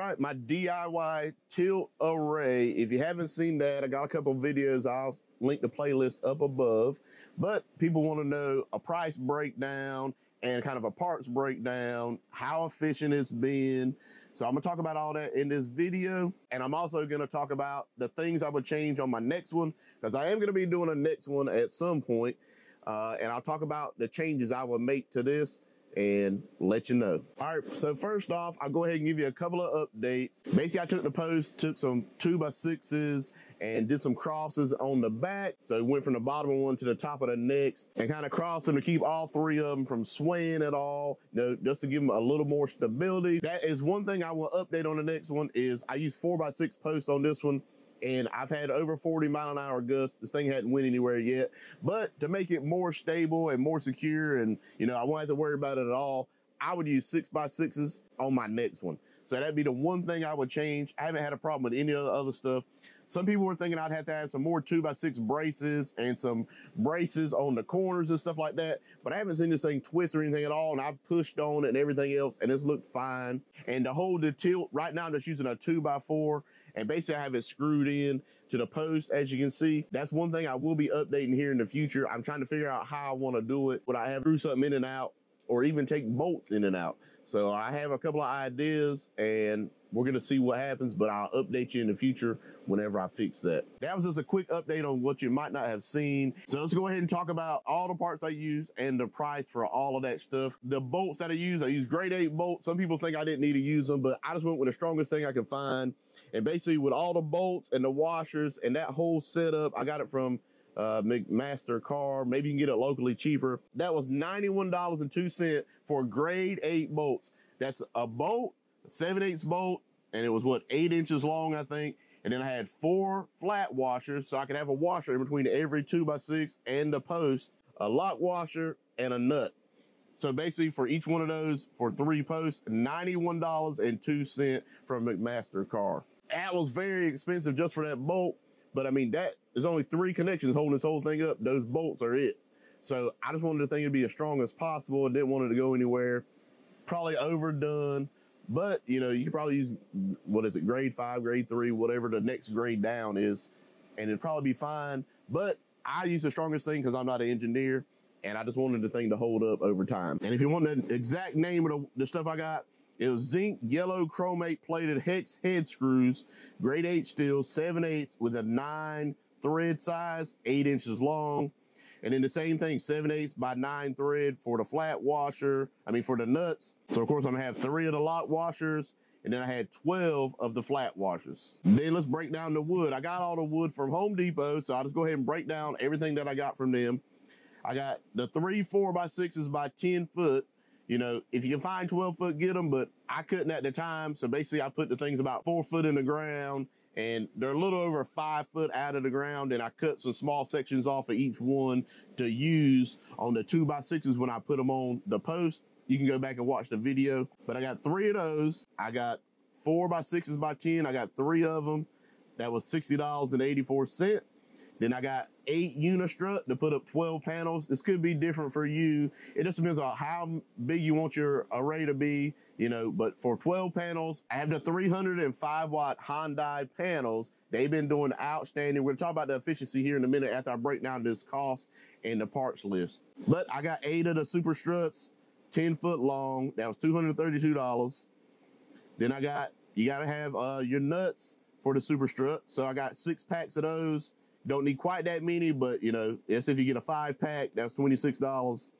outright, my DIY tilt array. If you haven't seen that, I got a couple of videos. I'll link the playlist up above. But people want to know a price breakdown and kind of a parts breakdown, how efficient it's been. So I'm gonna talk about all that in this video. And I'm also gonna talk about the things I would change on my next one, because I am gonna be doing a next one at some point. And I'll talk about the changes I would make to this and let you know. All right, so first off, I'll go ahead and give you a couple of updates. Basically, I took the post, took some 2x6s and did some crosses on the back. So it went from the bottom of one to the top of the next and kind of crossed them to keep all three of them from swaying at all, you know, just to give them a little more stability. That is one thing I will update on the next one is I used 4x6 posts on this one. And I've had over 40 mile an hour gusts. This thing hadn't went anywhere yet, but to make it more stable and more secure and, you know, I won't have to worry about it at all, I would use 6x6s on my next one. So that'd be the one thing I would change. I haven't had a problem with any of the other stuff. Some people were thinking I'd have to have some more 2x6 braces and some braces on the corners and stuff like that, but I haven't seen this thing twist or anything at all, and I've pushed on it and everything else, and it's looked fine. And to hold the tilt, right now I'm just using a 2x4, and basically I have it screwed in to the post, as you can see. That's one thing I will be updating here in the future. I'm trying to figure out how I want to do it. Would I have to screw something in and out, or even take bolts in and out? So I have a couple of ideas and we're gonna see what happens, but I'll update you in the future whenever I fix that. That was just a quick update on what you might not have seen. So let's go ahead and talk about all the parts I use and the price for all of that stuff. The bolts that I use grade 8 bolts. Some people think I didn't need to use them, but I just went with the strongest thing I could find. And basically with all the bolts and the washers and that whole setup, I got it from McMaster-Carr. Maybe you can get it locally cheaper. That was $91.02 for grade 8 bolts. That's a bolt, 7/8 bolt, and it was what, 8 inches long, I think. And then I had 4 flat washers, so I could have a washer in between every 2x6 and the post, a lock washer and a nut. So basically for each one of those, for 3 posts, $91.02 from McMaster-Carr. That was very expensive just for that bolt, but I mean, that there's only 3 connections holding this whole thing up. Those bolts are it. So I just wanted the thing to be as strong as possible. I didn't want it to go anywhere. Probably overdone, but you know, you could probably use, what is it, grade 5, grade 3, whatever the next grade down is, and it'd probably be fine. But I use the strongest thing because I'm not an engineer, and I just wanted the thing to hold up over time. And if you want the exact name of the stuff I got, it was zinc yellow chromate plated hex head screws, grade 8 steel, 7/8 with a 9 thread size, 8 inches long. And then the same thing, 7/8 by 9 thread for the flat washer, I mean for the nuts. So of course I'm gonna have 3 of the lock washers, and then I had 12 of the flat washers. Then let's break down the wood. I got all the wood from Home Depot, so I'll just go ahead and break down everything that I got from them. I got the 3 4x6s by 10 foot. You know, if you can find 12 foot, get them, but I couldn't at the time. So basically I put the things about 4 foot in the ground, and they're a little over 5 foot out of the ground. And I cut some small sections off of each one to use on the 2x6s when I put them on the post. You can go back and watch the video, but I got 3 of those. I got 4x6s by 10. I got 3 of them. That was $60.84. Then I got 8 Unistrut to put up 12 panels. This could be different for you. It just depends on how big you want your array to be, you know, but for 12 panels, I have the 305 watt Hyundai panels. They've been doing outstanding. We're gonna talk about the efficiency here in a minute after I break down this cost and the parts list. But I got 8 of the super struts, 10 foot long. That was $232. Then I got, you gotta have your nuts for the super strut. So I got 6 packs of those. Don't need quite that many, but you know, that's if you get a 5-pack, that's $26.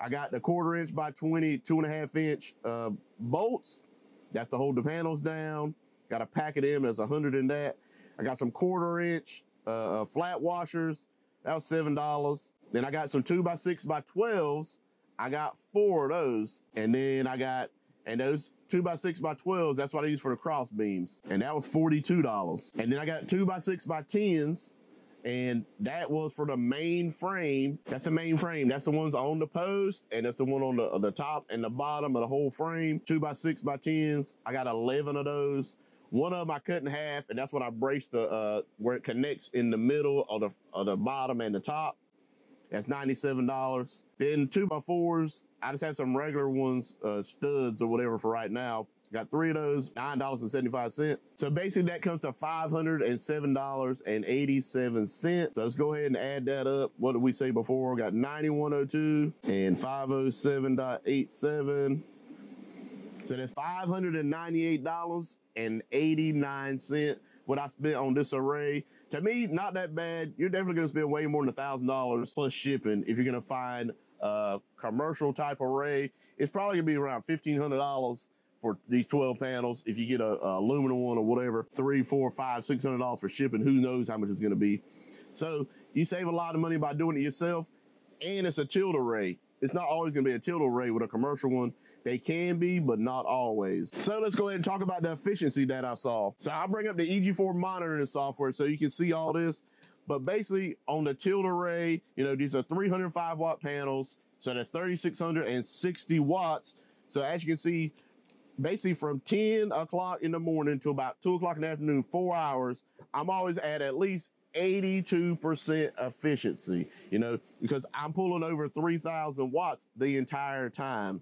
I got the 1/4 inch by 20, 2.5 inch bolts. That's to hold the panels down. Got a pack of them, that's 100 in that. I got some 1/4 inch flat washers. That was $7. Then I got some 2x6 by 12s. I got 4 of those. And then I got, and those 2x6 by 12s, that's what I use for the cross beams. And that was $42. And then I got 2x6 by 10s, and that was for the main frame. That's the main frame. That's the ones on the post, and that's the one on the top and the bottom of the whole frame. 2x6 by 10s. I got 11 of those. One of them I cut in half, and that's when I braced the where it connects in the middle of the bottom and the top. That's $97. Then 2x4s, I just have some regular ones, studs or whatever for right now. Got three of those, $9.75. So basically that comes to $507.87. So let's go ahead and add that up. What did we say before? We got 9102 and 507.87. So that's $598.89 what I spent on this array. To me, not that bad. You're definitely gonna spend way more than $1,000 plus shipping if you're gonna find a commercial type array. It's probably gonna be around $1,500 for these 12 panels. If you get a aluminum one or whatever, $300, $400, $500, $600 for shipping, who knows how much it's gonna be. So you save a lot of money by doing it yourself, and it's a tilt array. It's not always gonna be a tilt array with a commercial one. They can be, but not always. So let's go ahead and talk about the efficiency that I saw. So I'll bring up the EG4 monitoring software so you can see all this. But basically on the tilt array, you know, these are 305 watt panels. So that's 3,660 watts. So as you can see, basically from 10 o'clock in the morning to about 2 o'clock in the afternoon, 4 hours, I'm always at least 82% efficiency, you know, because I'm pulling over 3,000 watts the entire time.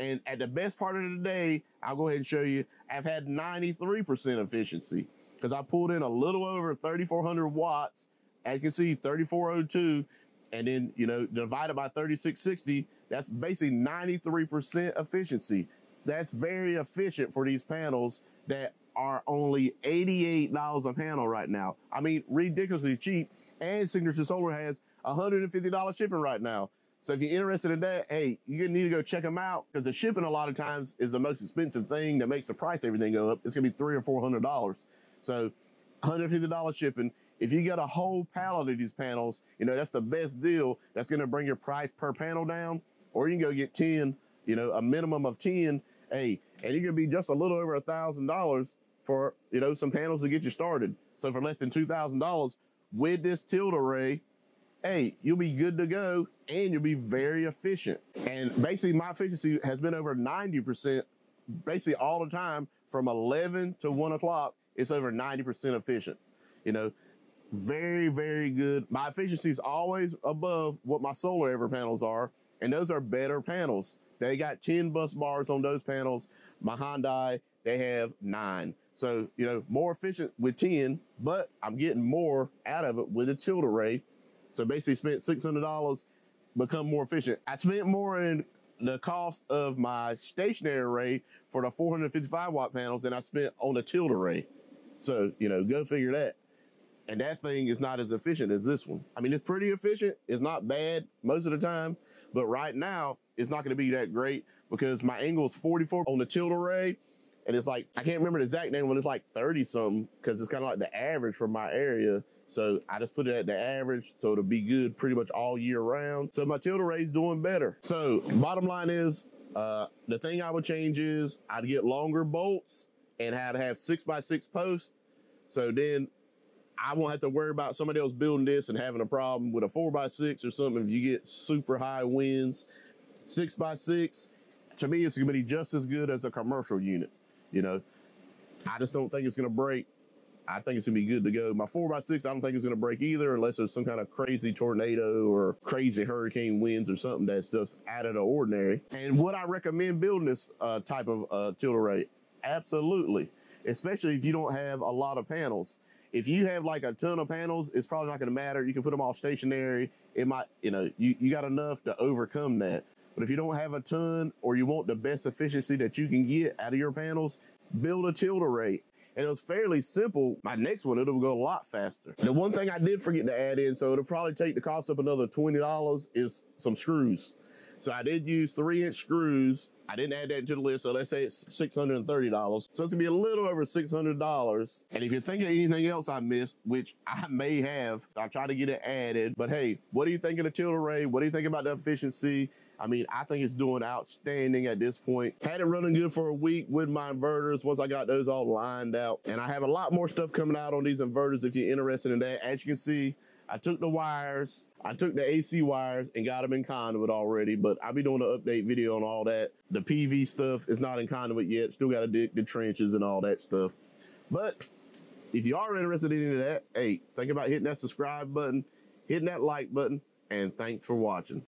And at the best part of the day, I'll go ahead and show you, I've had 93% efficiency because I pulled in a little over 3,400 watts. As you can see, 3,402, and then, you know, divided by 3,660, that's basically 93% efficiency. That's very efficient for these panels that are only $88 a panel right now. I mean, ridiculously cheap. And Signature Solar has $150 shipping right now. So if you're interested in that, hey, you're gonna need to go check them out, because the shipping a lot of times is the most expensive thing that makes the price of everything go up. It's gonna be $300 or $400. So $150 shipping. If you got a whole pallet of these panels, you know, that's the best deal. That's gonna bring your price per panel down. Or you can go get 10, you know, a minimum of 10. Hey, and you're gonna be just a little over $1,000 for, you know, some panels to get you started. So for less than $2,000 with this tilt array, hey, you'll be good to go, and you'll be very efficient. And basically my efficiency has been over 90% basically all the time. From 11 to 1 o'clock, it's over 90% efficient. You know, very, very good. My efficiency is always above what my solar ever panels are, and those are better panels. They got 10 bus bars on those panels. My Hyundai, they have 9. So, you know, more efficient with 10, but I'm getting more out of it with a tilt array. So basically spent $600, become more efficient. I spent more in the cost of my stationary array for the 455 watt panels than I spent on the tilt array. So, you know, go figure that. And that thing is not as efficient as this one. I mean, it's pretty efficient. It's not bad most of the time, but right now it's not gonna be that great because my angle is 44 on the tilt array. And it's like, I can't remember the exact name, but it's like 30 something, because it's kind of like the average for my area. So I just put it at the average, so it'll be good pretty much all year round. So my tilt array's doing better. So bottom line is, the thing I would change is I'd get longer bolts and I'd have 6x6 posts. So then I won't have to worry about somebody else building this and having a problem with a 4x6 or something if you get super high winds. 6x6, to me, it's gonna be just as good as a commercial unit. You know, I just don't think it's gonna break. I think it's gonna be good to go. My 4x6, I don't think it's gonna break either, unless there's some kind of crazy tornado or crazy hurricane winds or something that's just out of the ordinary. And would I recommend building this type of tilt array? Absolutely, especially if you don't have a lot of panels. If you have like a ton of panels, it's probably not gonna matter. You can put them all stationary. It might, you know, you got enough to overcome that. But if you don't have a ton, or you want the best efficiency that you can get out of your panels, build a tilt array. And it was fairly simple. My next one, it'll go a lot faster. The one thing I did forget to add in, so it'll probably take the cost up another $20, is some screws. So I did use 3-inch screws. I didn't add that to the list, so let's say it's $630. So it's gonna be a little over $600. And if you're thinking of anything else I missed, which I may have, I'll try to get it added, but hey, what do you think of the tilt array? What do you think about the efficiency? I mean, I think it's doing outstanding at this point. Had it running good for a week with my inverters once I got those all lined out. And I have a lot more stuff coming out on these inverters if you're interested in that. As you can see, I took the wires, I took the AC wires and got them in conduit already, but I'll be doing an update video on all that. The PV stuff is not in conduit yet. Still got to dig the trenches and all that stuff. But if you are interested in any of that, hey, think about hitting that subscribe button, hitting that like button, and thanks for watching.